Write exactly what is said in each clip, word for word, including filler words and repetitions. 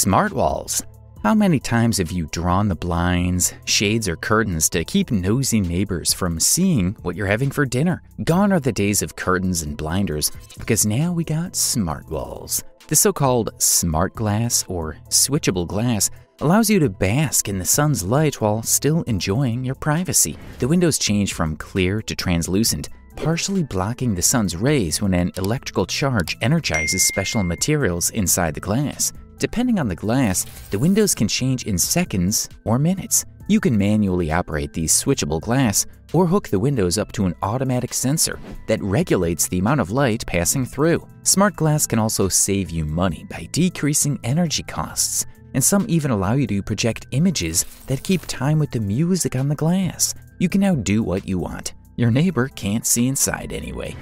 Smart walls. How many times have you drawn the blinds, shades, or curtains to keep nosy neighbors from seeing what you're having for dinner? Gone are the days of curtains and blinders, because now we got smart walls. The so-called smart glass or switchable glass allows you to bask in the sun's light while still enjoying your privacy. The windows change from clear to translucent, partially blocking the sun's rays when an electrical charge energizes special materials inside the glass. Depending on the glass, the windows can change in seconds or minutes. You can manually operate the switchable glass or hook the windows up to an automatic sensor that regulates the amount of light passing through. Smart glass can also save you money by decreasing energy costs, and some even allow you to project images that keep time with the music on the glass. You can now do what you want. Your neighbor can't see inside anyway.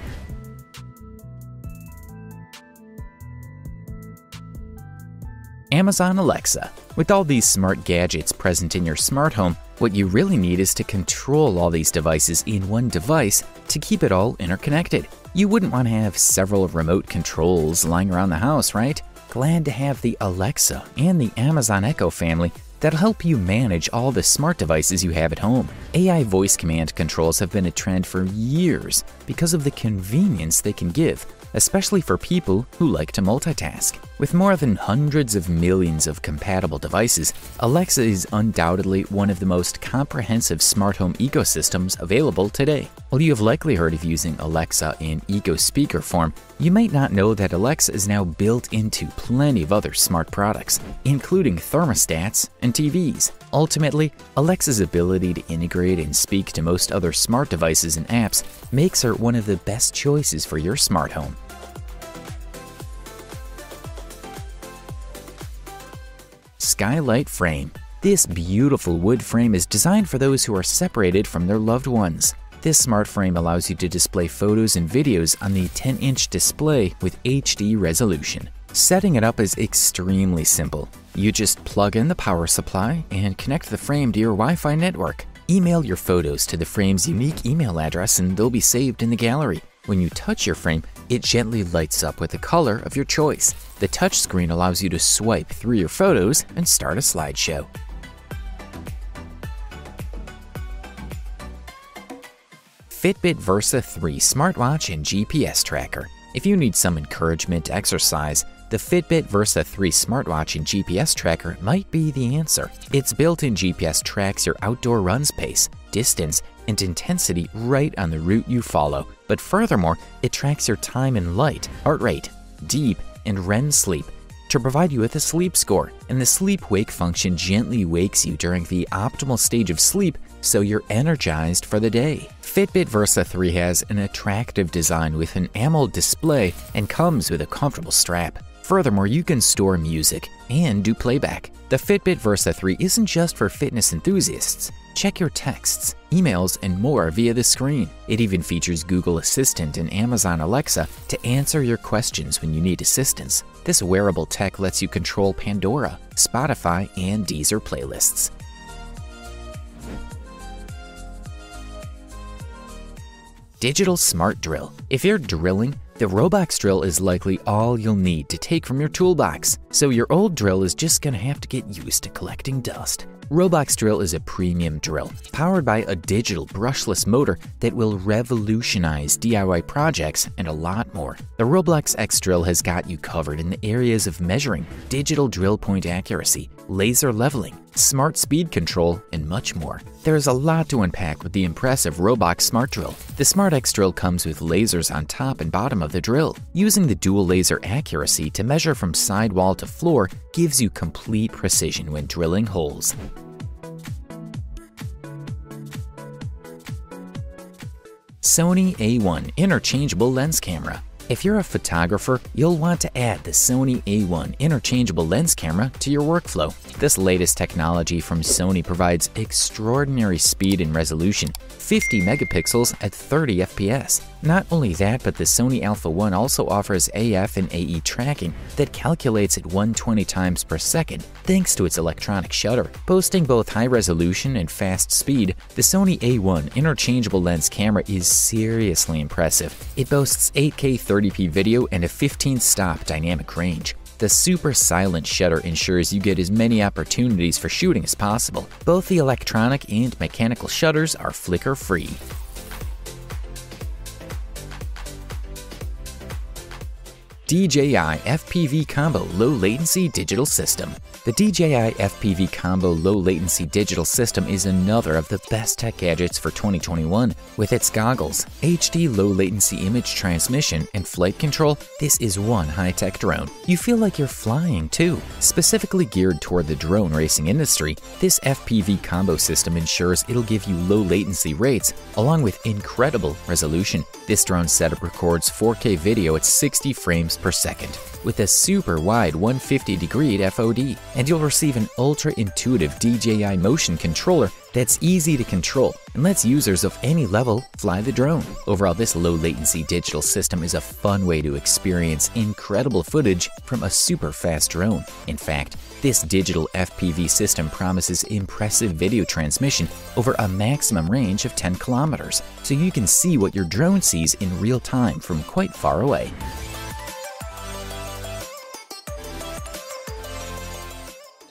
Amazon Alexa. With all these smart gadgets present in your smart home, what you really need is to control all these devices in one device to keep it all interconnected. You wouldn't want to have several remote controls lying around the house, right? Glad to have the Alexa and the Amazon Echo family that'll help you manage all the smart devices you have at home. A I voice command controls have been a trend for years because of the convenience they can give, especially for people who like to multitask. With more than hundreds of millions of compatible devices, Alexa is undoubtedly one of the most comprehensive smart home ecosystems available today. While you have likely heard of using Alexa in Echo Speaker form, you might not know that Alexa is now built into plenty of other smart products, including thermostats and T Vs. Ultimately, Alexa's ability to integrate and speak to most other smart devices and apps makes her one of the best choices for your smart home. Skylight Frame. This beautiful wood frame is designed for those who are separated from their loved ones. This smart frame allows you to display photos and videos on the ten inch display with H D resolution. Setting it up is extremely simple. You just plug in the power supply and connect the frame to your Wi-Fi network. Email your photos to the frame's unique email address and they'll be saved in the gallery. When you touch your frame, it gently lights up with the color of your choice. The touchscreen allows you to swipe through your photos and start a slideshow. Fitbit Versa three smartwatch and G P S tracker. If you need some encouragement to exercise, the Fitbit Versa three smartwatch and G P S tracker might be the answer. Its built-in G P S tracks your outdoor runs pace, distance, and intensity right on the route you follow. But furthermore, it tracks your time in light, heart rate, deep, and REM sleep to provide you with a sleep score. And the sleep-wake function gently wakes you during the optimal stage of sleep so you're energized for the day. Fitbit Versa three has an attractive design with an AMOLED display and comes with a comfortable strap. Furthermore, you can store music and do playback. The Fitbit Versa three isn't just for fitness enthusiasts. Check your texts, emails, and more via the screen. It even features Google Assistant and Amazon Alexa to answer your questions when you need assistance. This wearable tech lets you control Pandora, Spotify, and Deezer playlists. Digital Smart Drill. If you're drilling, the Rokbox drill is likely all you'll need to take from your toolbox, so your old drill is just gonna have to get used to collecting dust. Rokbox drill is a premium drill powered by a digital brushless motor that will revolutionize D I Y projects and a lot more. The Rokbox drill has got you covered in the areas of measuring, digital drill point accuracy, laser leveling, smart speed control, and much more. There is a lot to unpack with the impressive Rokbox Smart Drill. The SmartX Drill comes with lasers on top and bottom of the drill. Using the dual laser accuracy to measure from sidewall to floor gives you complete precision when drilling holes. Sony A one Interchangeable Lens Camera. If you're a photographer, you'll want to add the Sony A one interchangeable lens camera to your workflow. This latest technology from Sony provides extraordinary speed and resolution, fifty megapixels at thirty F P S. Not only that, but the Sony Alpha one also offers A F and A E tracking that calculates at one hundred twenty times per second thanks to its electronic shutter. Boasting both high resolution and fast speed, the Sony A one interchangeable lens camera is seriously impressive. It boasts eight K thirty P video and a fifteen stop dynamic range. The super silent shutter ensures you get as many opportunities for shooting as possible. Both the electronic and mechanical shutters are flicker-free. D J I F P V Combo Low Latency Digital System. The D J I F P V Combo Low Latency Digital System is another of the best tech gadgets for twenty twenty-one. With its goggles, H D low latency image transmission, and flight control, this is one high-tech drone. You feel like you're flying too. Specifically geared toward the drone racing industry, this F P V Combo system ensures it'll give you low latency rates along with incredible resolution. This drone setup records four K video at sixty frames per second with a super wide one hundred fifty degree F O D, and you'll receive an ultra intuitive D J I motion controller that's easy to control and lets users of any level fly the drone. Overall, this low latency digital system is a fun way to experience incredible footage from a super fast drone. In fact, this digital F P V system promises impressive video transmission over a maximum range of ten kilometers, so you can see what your drone sees in real time from quite far away.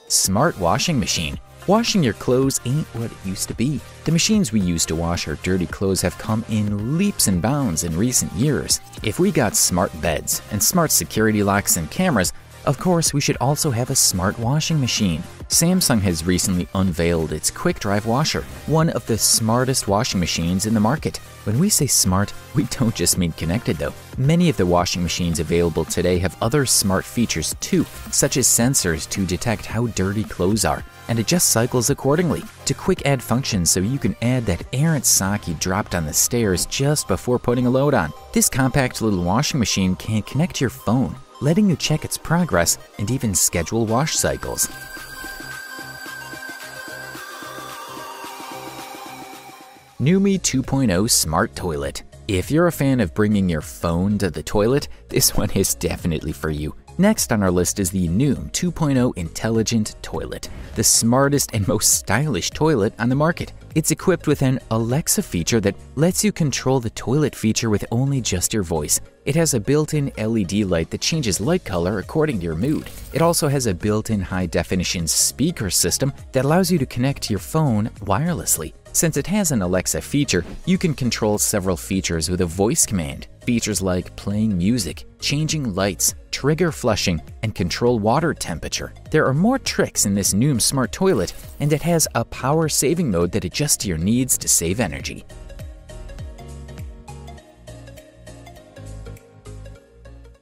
Smart washing machine. Washing your clothes ain't what it used to be. The machines we use to wash our dirty clothes have come in leaps and bounds in recent years. If we got smart beds and smart security locks and cameras, of course we should also have a smart washing machine. Samsung has recently unveiled its Quick Drive washer, one of the smartest washing machines in the market. When we say smart, we don't just mean connected though. Many of the washing machines available today have other smart features too, such as sensors to detect how dirty clothes are, and it just cycles accordingly. To quick add functions so you can add that errant sock you dropped on the stairs just before putting a load on. This compact little washing machine can connect to your phone, letting you check its progress and even schedule wash cycles. NUMI two point oh Smart Toilet. If you're a fan of bringing your phone to the toilet, this one is definitely for you. Next on our list is the NUMI two point oh Intelligent Toilet, the smartest and most stylish toilet on the market. It's equipped with an Alexa feature that lets you control the toilet feature with only just your voice. It has a built-in L E D light that changes light color according to your mood. It also has a built-in high-definition speaker system that allows you to connect to your phone wirelessly. Since it has an Alexa feature, you can control several features with a voice command. Features like playing music, changing lights, trigger flushing, and control water temperature. There are more tricks in this NUMI smart toilet, and it has a power saving mode that adjusts to your needs to save energy.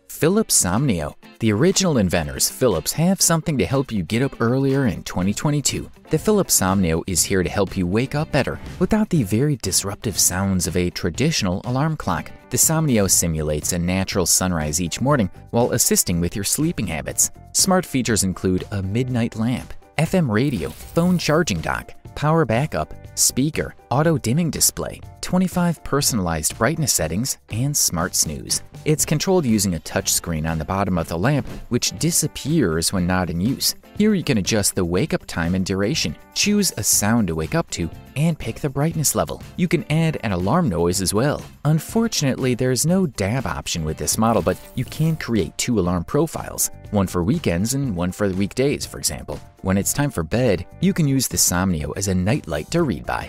Philips Somneo. The original inventors, Philips, have something to help you get up earlier in twenty twenty-two. The Philips Somneo is here to help you wake up better without the very disruptive sounds of a traditional alarm clock. The Somneo simulates a natural sunrise each morning while assisting with your sleeping habits. Smart features include a midnight lamp, F M radio, phone charging dock, power backup, speaker, auto dimming display, twenty-five personalized brightness settings, and smart snooze. It's controlled using a touchscreen on the bottom of the lamp, which disappears when not in use. Here you can adjust the wake-up time and duration, choose a sound to wake up to, and pick the brightness level. You can add an alarm noise as well. Unfortunately, there's no dab option with this model, but you can create two alarm profiles, one for weekends and one for weekdays, for example. When it's time for bed, you can use the Somneo as a nightlight to read by.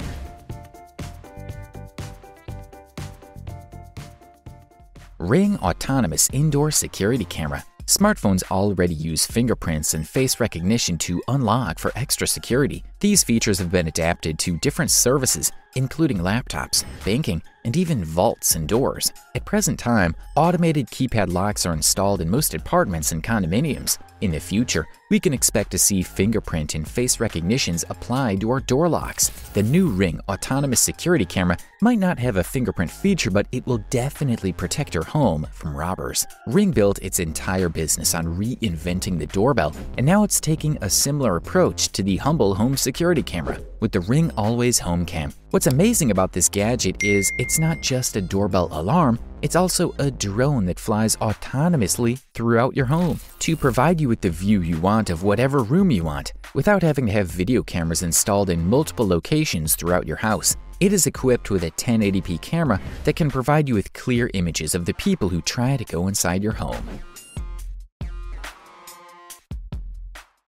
Ring Autonomous Indoor Security Camera. Smartphones already use fingerprints and face recognition to unlock for extra security. These features have been adapted to different services, including laptops, banking, and even vaults and doors. At present time, automated keypad locks are installed in most apartments and condominiums. In the future, we can expect to see fingerprint and face recognitions applied to our door locks. The new Ring Autonomous Security Camera might not have a fingerprint feature, but it will definitely protect your home from robbers. Ring built its entire business on reinventing the doorbell, and now it's taking a similar approach to the humble home security camera with the Ring Always Home Cam. What's amazing about this gadget is it's not just a doorbell alarm, it's also a drone that flies autonomously throughout your home to provide you with the view you want of whatever room you want, without having to have video cameras installed in multiple locations throughout your house. It is equipped with a ten eighty p camera that can provide you with clear images of the people who try to go inside your home.